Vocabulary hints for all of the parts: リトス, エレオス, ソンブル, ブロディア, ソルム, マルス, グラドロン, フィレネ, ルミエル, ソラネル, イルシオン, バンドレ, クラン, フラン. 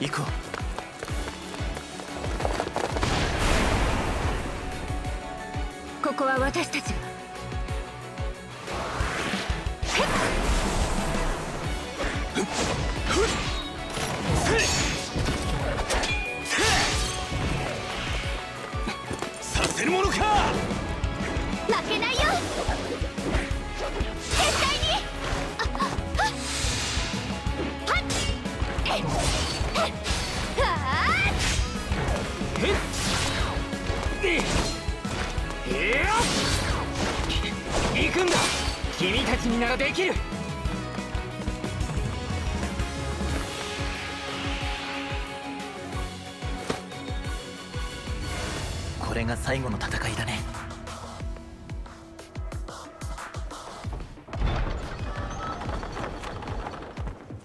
行こう。ここは私たちが。させるものか。負けないよ。絶対に。行くんだ。君たちにならできる。これが最後の戦いだね。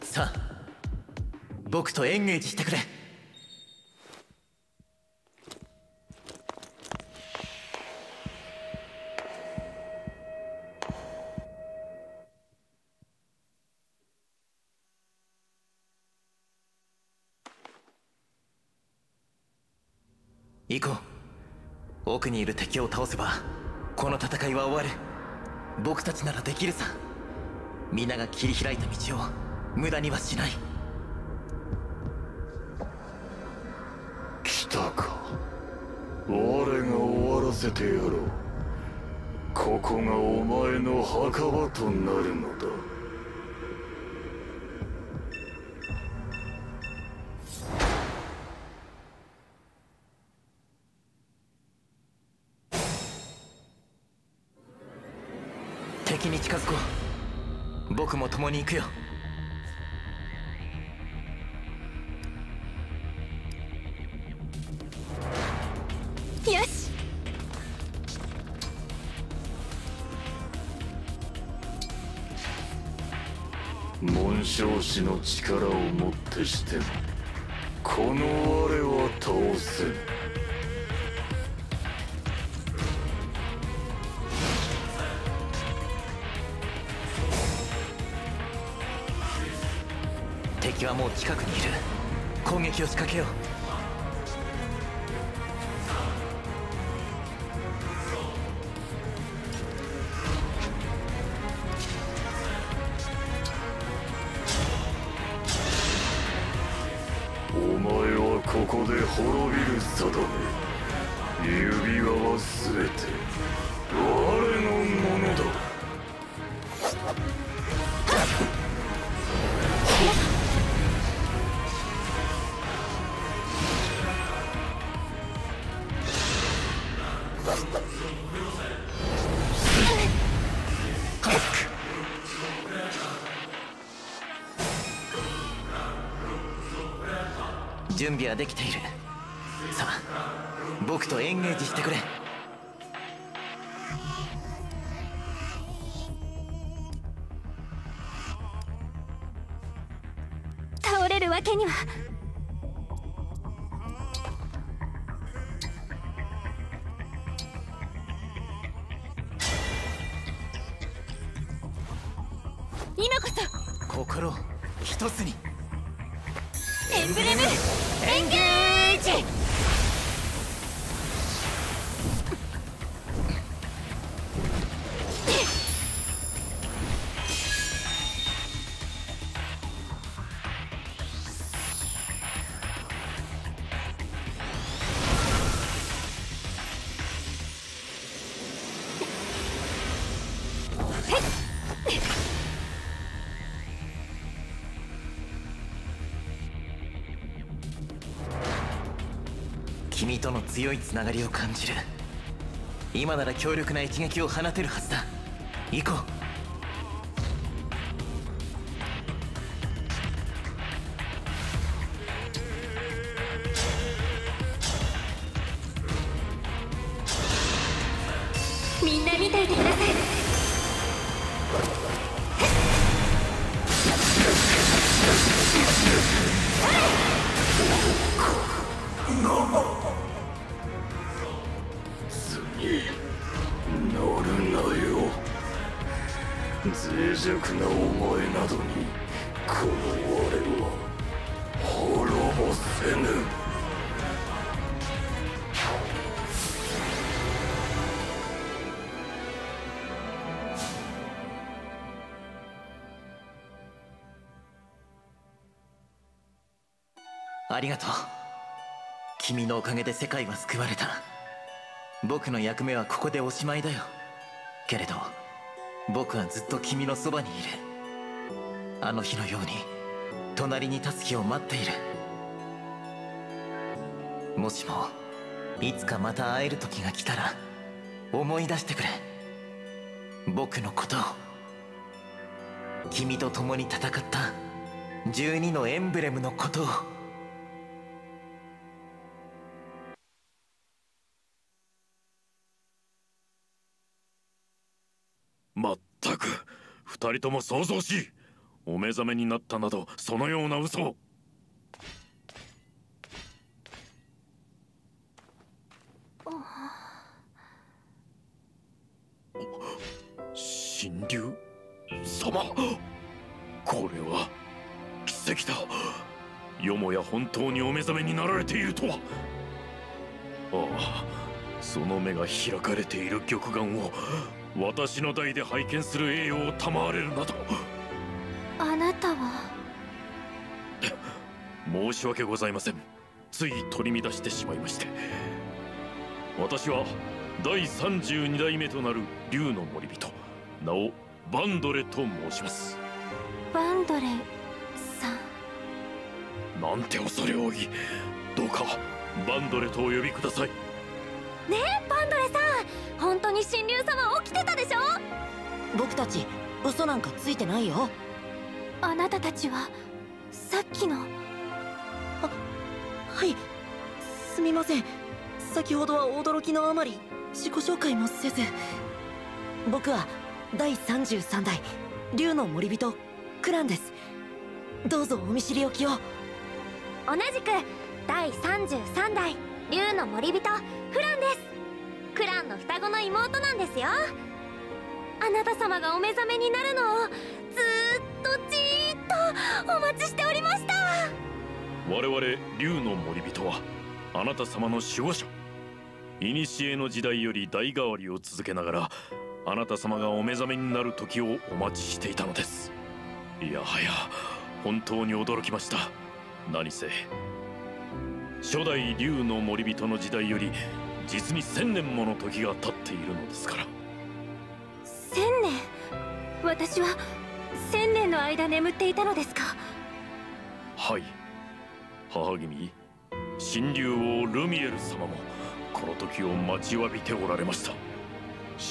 さあ、僕とエンゲージしてくれ。行こう。奥にいる敵を倒せばこの戦いは終わる。僕たちならできるさ。皆が切り開いた道を無駄にはしない。来たか。我が終わらせてやろう。ここがお前の墓場となるのだ。敵に近づこう。僕も共に行くよ。よし。紋章師の力をもってしてもこの我は倒せん。敵はもう近くにいる。攻撃を仕掛けよう。ここで滅びる定め。指輪は全て我のものだ。準備はできている。さあ、僕とエンゲージしてくれ。倒れるわけには。今こそ心を一つに。エンブレムエンゲージ。君との強いつながりを感じる。今なら強力な一撃を放てるはずだ。行こう。みんな見ていてください。脆弱なお前などにこの我は滅ぼせぬ。ありがとう。君のおかげで世界は救われた。僕の役目はここでおしまいだよ。けれど僕はずっと君のそばにいる。あの日のように隣に立つ日を待っている。もしもいつかまた会える時が来たら思い出してくれ、僕のことを。君と共に戦った12のエンブレムのことを。まったく、二人とも騒々しい。お目覚めになったなどそのような嘘を。神竜様、これは奇跡だ。よもや本当にお目覚めになられているとは。ああ、その目が開かれている玉眼を私の代で拝見する栄誉を賜れるなど。あなたは。申し訳ございません。つい取り乱してしまいまして。私は第32代目となる竜の守人、名をバンドレと申します。バンドレさん。なんて恐れ多い。どうかバンドレとお呼びください。ねえバンドレさん、本当に神竜様起きてたでしょ。僕たち嘘なんかついてないよ。あなたたちはさっきの。あ、はい、すみません。先ほどは驚きのあまり自己紹介もせず。僕は第33代竜の守人クランです。どうぞお見知りおきを。同じく第33代竜の守人フランです。クランの双子の妹なんですよ。あなた様がお目覚めになるのをずーっとじーっとお待ちしておりました。我々竜の守人はあなた様の守護者。古の時代より代替わりを続けながら、あなた様がお目覚めになる時をお待ちしていたのです。いやはや本当に驚きました。何せ初代竜の守人の時代より実に1000年もの時が経っているのですから。1000年。私は1000年の間眠っていたのですか。はい、母君神竜王ルミエル様もこの時を待ちわびておられました。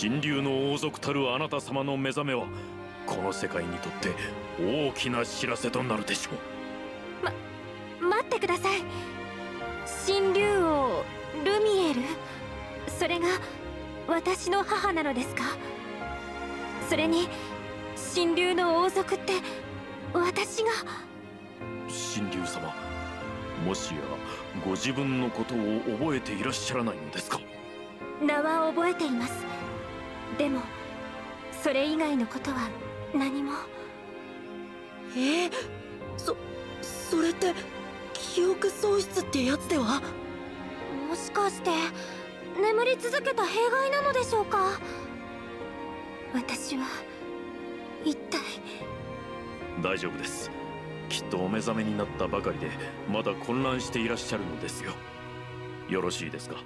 神竜の王族たるあなた様の目覚めはこの世界にとって大きな知らせとなるでしょう。待ってください。神竜王ルミエル、それが私の母なのですか。それに神竜の王族って私が。神竜様、もしやご自分のことを覚えていらっしゃらないのですか。名は覚えています。でもそれ以外のことは何も。それって記憶喪失ってやつでは。もしかして眠り続けた弊害なのでしょうか。私は一体。大丈夫です。きっとお目覚めになったばかりでまだ混乱していらっしゃるのですよ。よろしいですか。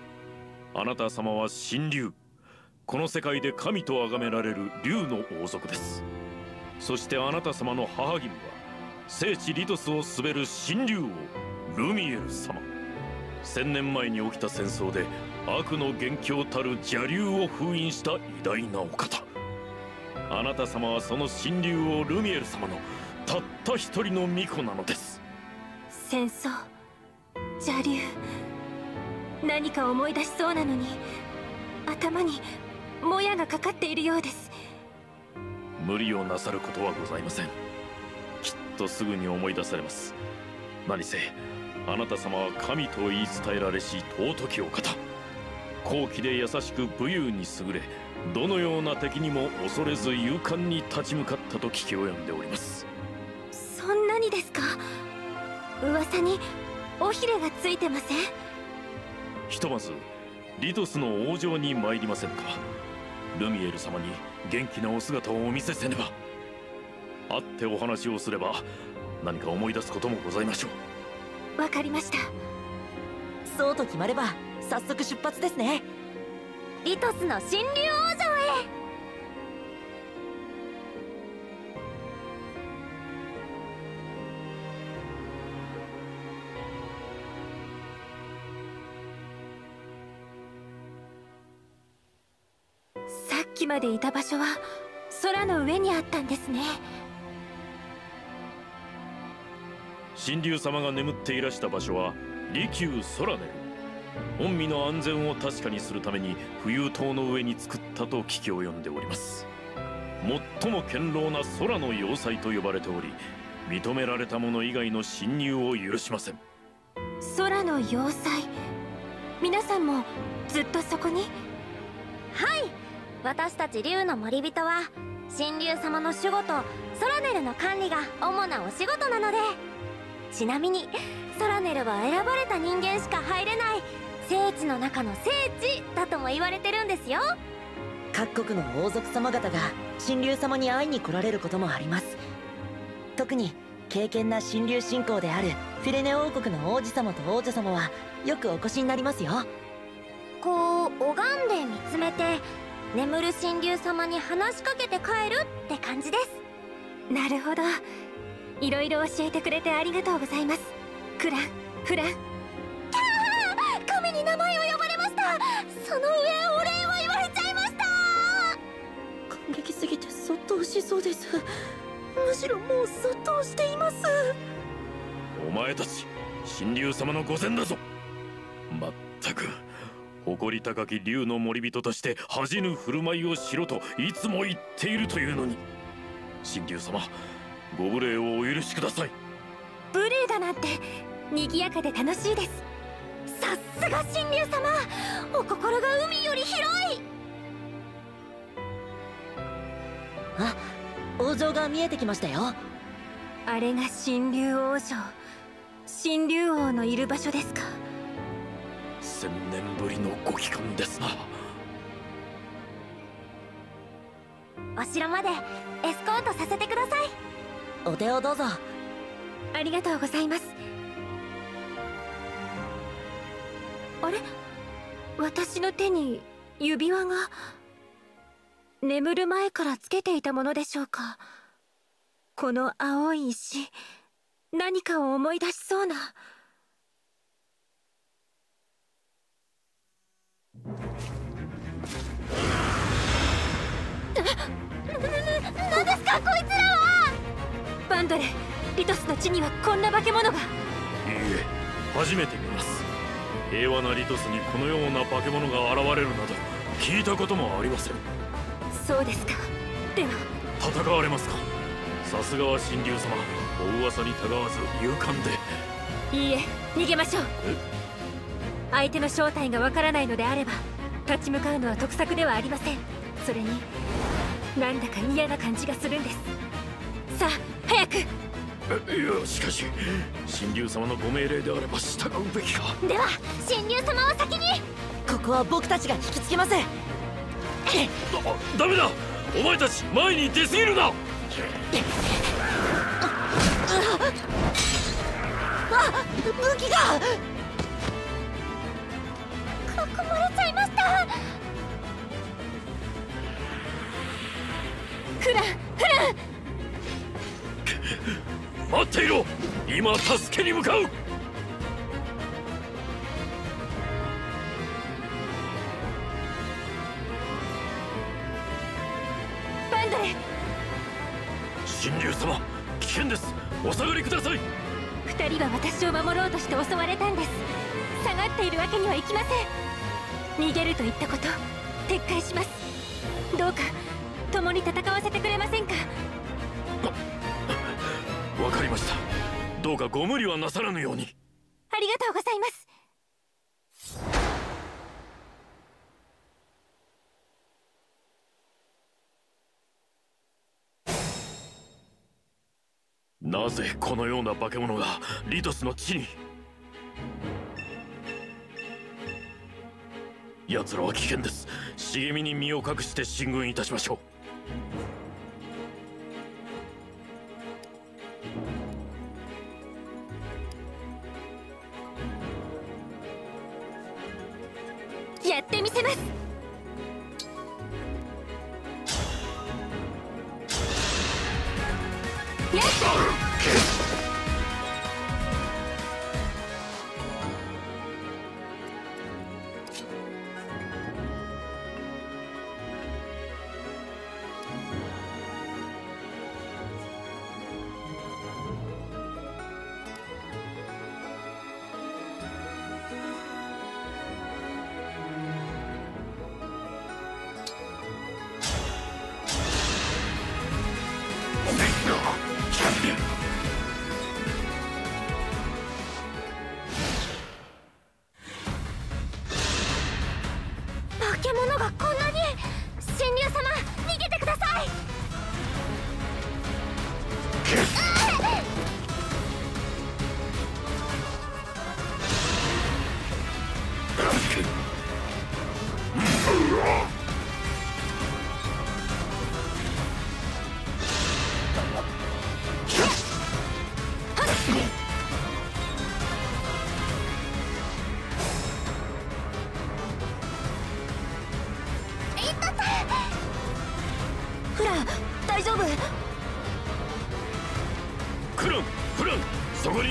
あなた様は神竜、この世界で神と崇められる竜の王族です。そしてあなた様の母君は聖地リトスを滑る神竜王ルミエル様。1000年前に起きた戦争で悪の元凶たる邪竜を封印した偉大なお方。あなた様はその神竜王ルミエル様のたった一人の巫女なのです。戦争、邪竜、何か思い出しそうなのに頭にもやがかかっているようです。無理をなさることはございません。きっとすぐに思い出されます。何せあなた様は神と言い伝えられし尊きお方。高貴で優しく武勇に優れ、どのような敵にも恐れず勇敢に立ち向かったと聞き及んでおります。そんなにですか。噂に尾ひれがついてません？ひとまずリトスの王城に参りませんか。ルミエル様に元気なお姿をお見せせねば。会ってお話をすれば何か思い出すこともございましょう。わかりました。そうと決まれば早速出発ですね。リトスの神竜王城へ。さっきまでいた場所は空の上にあったんですね。神竜様が眠っていらした場所は利休ソラネル、御身の安全を確かにするために浮遊島の上に作ったと聞き及んでおります。最も堅牢な空の要塞と呼ばれており、認められた者以外の侵入を許しません。空の要塞、皆さんもずっとそこに？はい、私たち竜の守り人は神竜様の守護とソラネルの管理が主なお仕事なので、ちなみにソラネルは選ばれた人間しか入れない聖地の中の聖地だとも言われてるんですよ。各国の王族様方が神竜様に会いに来られることもあります。特に敬虔な神竜信仰であるフィレネ王国の王子様と王女様はよくお越しになりますよ。こう拝んで見つめて眠る神竜様に話しかけて帰るって感じです。なるほど、いろいろ教えてくれてありがとうございます。クラン、フラン。神に名前を呼ばれました。その上お礼を言われちゃいました。感激すぎてそっとしそうです。むしろもうそっとしています。お前たち神竜様の御前だぞ。まったく誇り高き竜の守り人として恥じぬ振る舞いをしろといつも言っているというのに。神竜様、ご無礼をお許しください。無礼だなんて、賑やかで楽しいです。さすが神竜様、お心が海より広い。あ、王城が見えてきましたよ。あれが神竜王城、神竜王のいる場所ですか。1000年ぶりのご帰還ですな。お城までエスコートさせてください。お手をどうぞ。ありがとうございます。あれ、私の手に指輪が。眠る前からつけていたものでしょうか。この青い石、何かを思い出しそうな。何ですかこいつらは。バンドレ、リトスの地にはこんな化け物が。いいえ、初めて見ます。平和なリトスにこのような化け物が現れるなど聞いたこともありません。そうですか。では戦われますか。さすがは神竜様、お噂にたがわず勇敢で。いいえ、逃げましょう。相手の正体がわからないのであれば立ち向かうのは得策ではありません。それになんだか嫌な感じがするんです。さあ早く。いや、しかし神竜様のご命令であれば従うべきか。では神竜様を先に。ここは僕たちが引きつけます。ダメだ、お前たち前に出過ぎるな。あ、武器が囲まれちゃいました。フラン、フラン、待っていろ、今助けに向かう。バンドレ、神竜様、危険です、お下がりください。二人は私を守ろうとして襲われたんです。下がっているわけにはいきません。逃げるといったこと撤回します。どうか共に戦わせてくれませんか。わかりました。どうかご無理はなさらぬように。ありがとうございます。なぜこのような化け物がリトスの地に。奴らは危険です。茂みに身を隠して進軍いたしましょう。やってみせます。やっ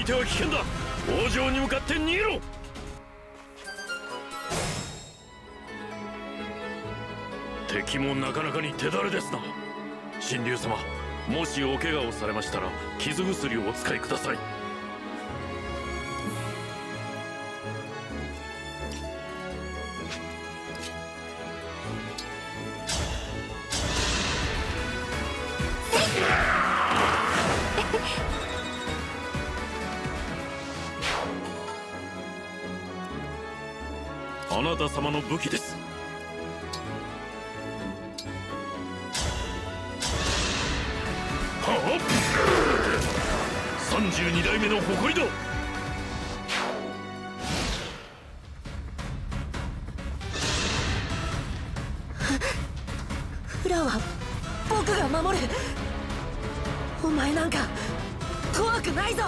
危険だ。王城に向かって逃げろ。敵もなかなかに手だれですな。神龍様、もしお怪我をされましたら傷薬をお使いください。あなた様の武器です。はあ、32代目の誇りだ。フラは僕が守る。お前なんか怖くないぞ。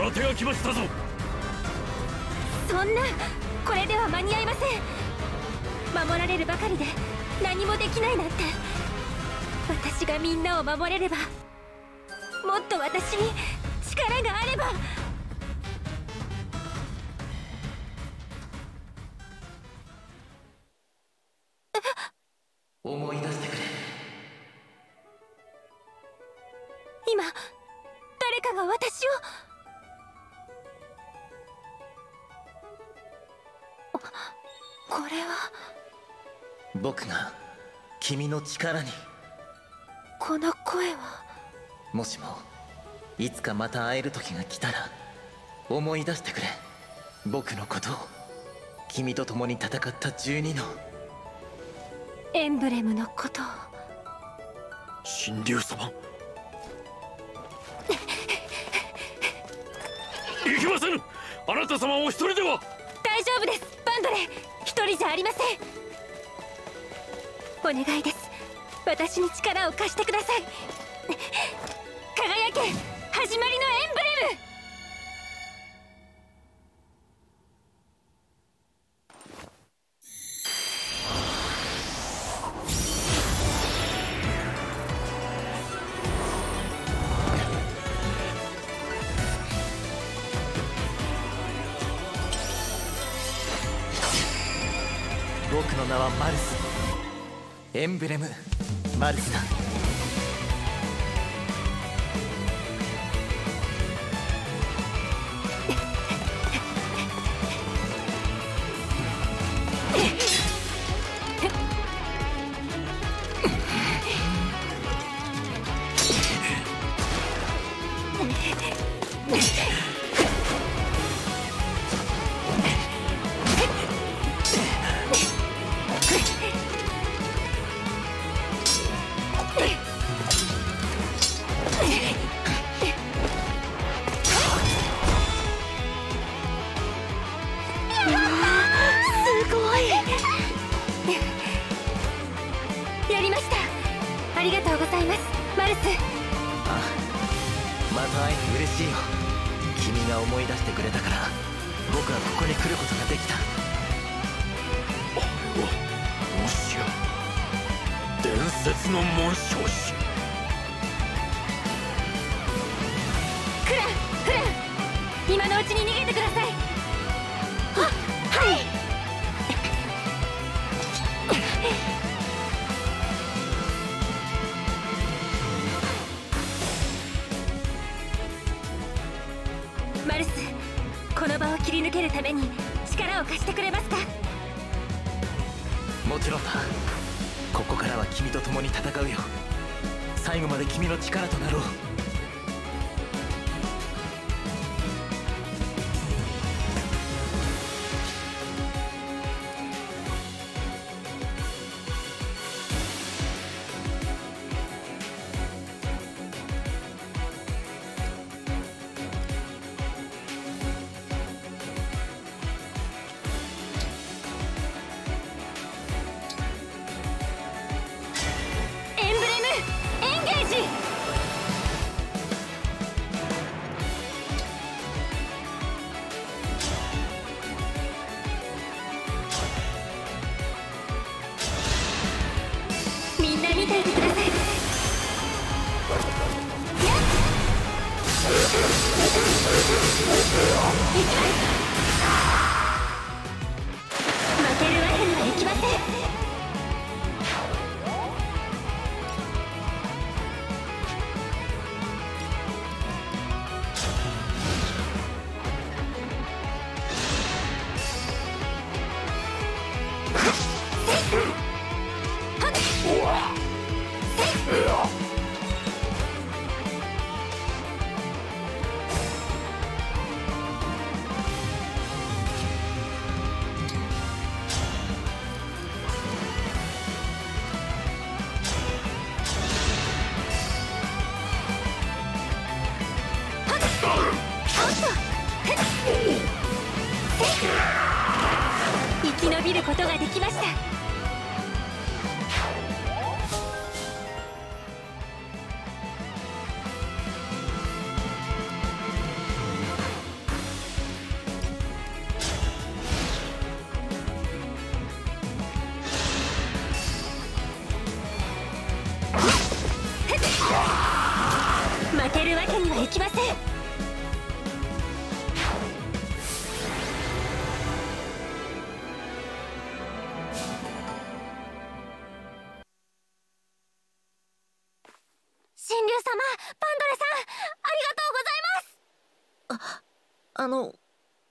新手が来ましたぞ。そんな、これでは間に合いません。守られるばかりで何もできないなんて。私がみんなを守れれば、もっと私に力があれば。思い出してくれ。今誰かが私を。これは僕が君の力に。この声は。もしもいつかまた会える時が来たら思い出してくれ、僕のことを。君と共に戦った12のエンブレムのことを。神龍様いけませぬ。あなた様お一人では。大丈夫です、バンドレ。一人じゃありません。お願いです、私に力を貸してください。輝け、始まりのエンブレム。僕の名はマルス。エンブレムマルスだ。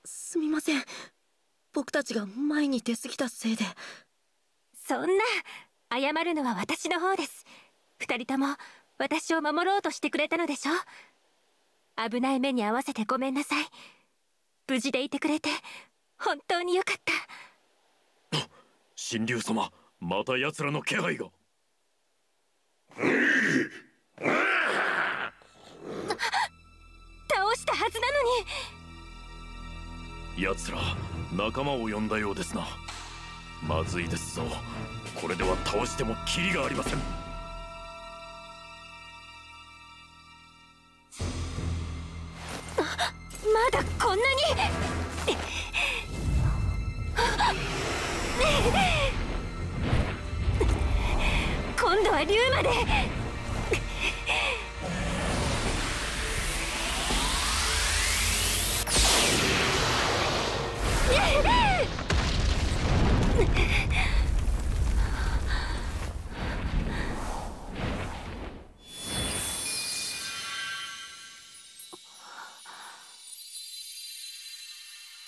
すみません。僕たちが前に出過ぎたせいで。そんな、謝るのは私の方です。2人とも私を守ろうとしてくれたのでしょ。危ない目に遭わせてごめんなさい。無事でいてくれて本当によかった。神竜様、また奴らの気配が。倒したはずなのに。奴ら仲間を呼んだようですな。まずいですぞ。これでは倒してもキリがありません。まだこんなに。今度は竜まで。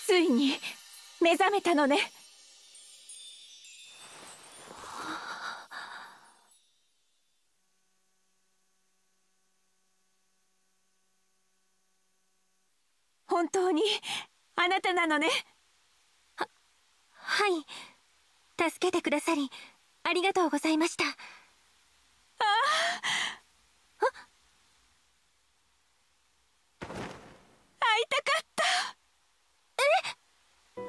ついに目覚めたのね。本当にあなたなのね。はい、助けてくださりありがとうございました。会いたかっ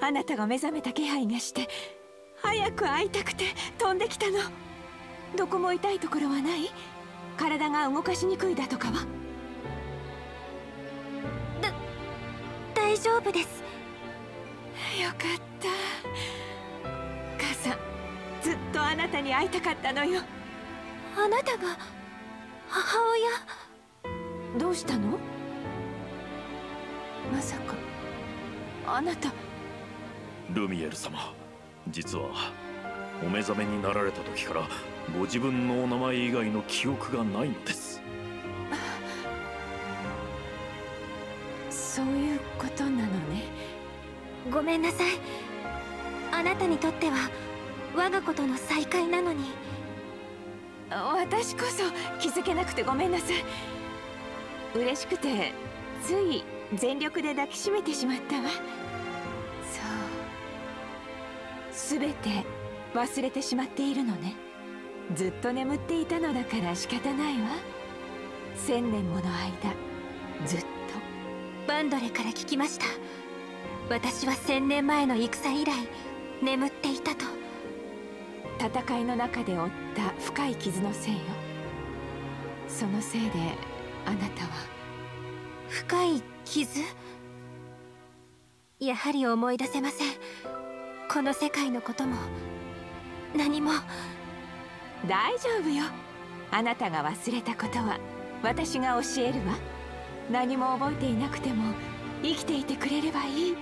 た。あなたが目覚めた気配がして早く会いたくて飛んできたの。どこも痛いところはない？体が動かしにくいだとかは？大丈夫です。よかった。母さん、ずっとあなたに会いたかったのよ。あなたが母親？どうしたの？まさかあなた。ルミエル様、実はお目覚めになられた時からご自分のお名前以外の記憶がないのです。そういうことなのね。ごめんなさい。あなたにとっては我が子との再会なのに。私こそ気づけなくてごめんなさい。嬉しくてつい全力で抱きしめてしまったわ。そう、全て忘れてしまっているのね。ずっと眠っていたのだから仕方ないわ。1000年もの間ずっと。バンドレから聞きました。私は1000年前の戦以来眠っていたと。戦いの中で負った深い傷のせいよ。そのせいであなたは。深い傷？やはり思い出せません。この世界のことも何も。大丈夫よ。あなたが忘れたことは私が教えるわ。何も覚えていなくても生きていてくれればいい。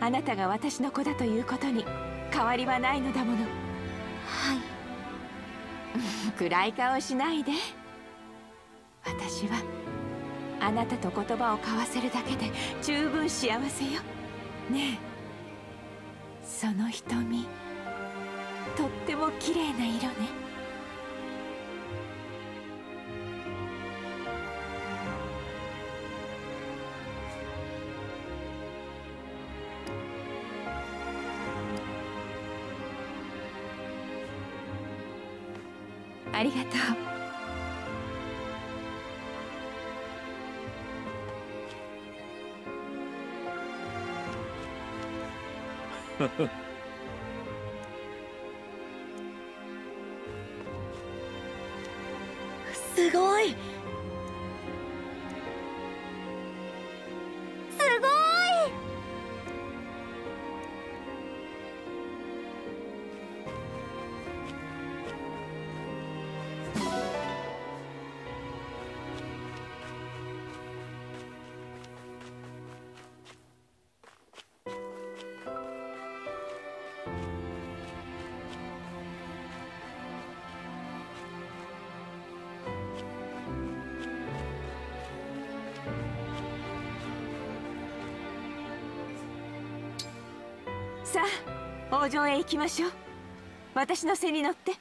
あなたが私の子だということに変わりはないのだもの。はい。暗い顔しないで。私はあなたと言葉を交わせるだけで十分幸せよ。ねえ、その瞳、とっても綺麗な色ね。ありがとう。すごい、すごい。さあ、王城へ行きましょう。私の背に乗って。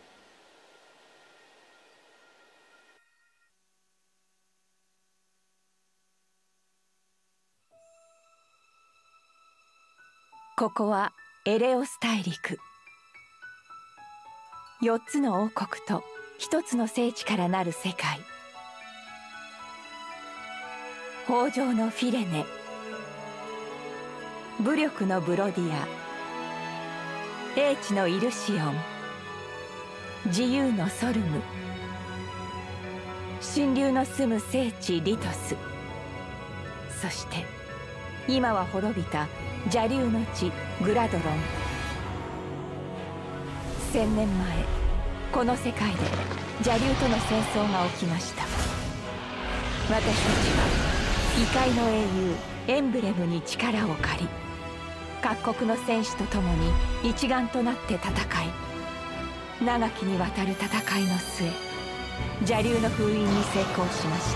ここはエレオス大陸。4つの王国と1つの聖地からなる世界。豊穣のフィレネ、武力のブロディア、英知のイルシオン、自由のソルム、神竜の住む聖地リトス、そして今は滅びた邪竜の地グラドロン。1000年前、この世界で邪竜との戦争が起きました。私たちは異界の英雄エンブレムに力を借り、各国の戦士と共に一丸となって戦い、長きにわたる戦いの末、邪竜の封印に成功しまし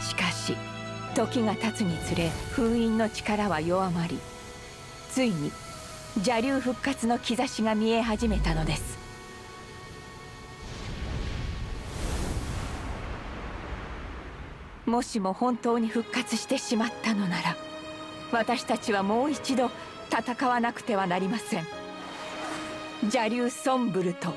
た。しかし時が経つにつれ封印の力は弱まり、ついに邪竜復活の兆しが見え始めたのです。もしも本当に復活してしまったのなら、私たちはもう一度戦わなくてはなりません。邪竜ソンブルと